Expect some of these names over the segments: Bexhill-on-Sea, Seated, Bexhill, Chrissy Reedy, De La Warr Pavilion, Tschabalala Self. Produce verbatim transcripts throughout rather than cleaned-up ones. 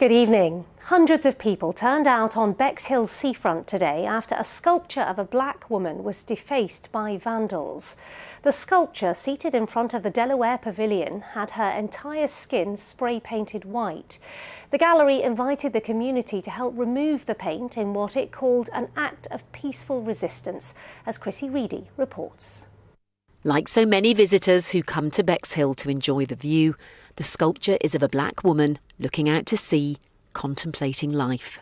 Good evening. Hundreds of people turned out on Bexhill's seafront today after a sculpture of a black woman was defaced by vandals. The sculpture, seated in front of the De La Warr Pavilion, had her entire skin spray-painted white. The gallery invited the community to help remove the paint in what it called an act of peaceful resistance, as Chrissy Reedy reports. Like so many visitors who come to Bexhill to enjoy the view, the sculpture is of a black woman looking out to sea, contemplating life.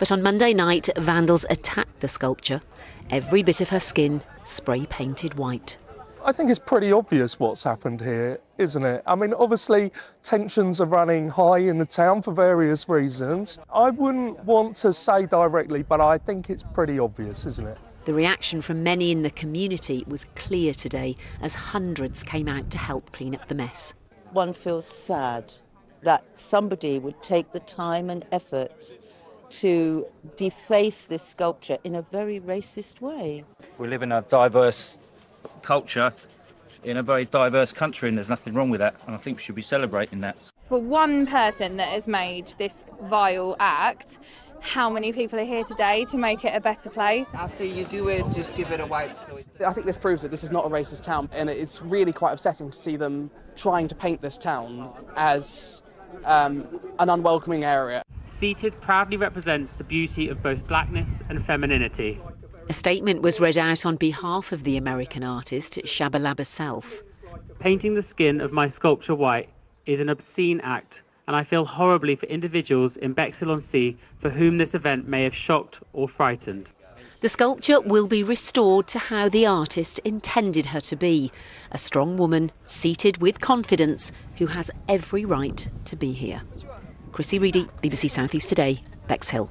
But on Monday night, vandals attacked the sculpture, every bit of her skin spray-painted white. I think it's pretty obvious what's happened here, isn't it? I mean, obviously, tensions are running high in the town for various reasons. I wouldn't want to say directly, but I think it's pretty obvious, isn't it? The reaction from many in the community was clear today as hundreds came out to help clean up the mess. One feels sad that somebody would take the time and effort to deface this sculpture in a very racist way. We live in a diverse culture, in a very diverse country, and there's nothing wrong with that, and I think we should be celebrating that. For one person that has made this vile act, how many people are here today to make it a better place? After you do it, just give it a wipe. So it... I think this proves that this is not a racist town, and it's really quite upsetting to see them trying to paint this town as um, an unwelcoming area. Seated proudly represents the beauty of both blackness and femininity. A statement was read out on behalf of the American artist Tschabalala Self. Painting the skin of my sculpture white is an obscene act, and I feel horribly for individuals in Bexhill-on-Sea for whom this event may have shocked or frightened. The sculpture will be restored to how the artist intended her to be, a strong woman, seated with confidence, who has every right to be here. Chrissy Reedy, B B C South East Today, Bexhill.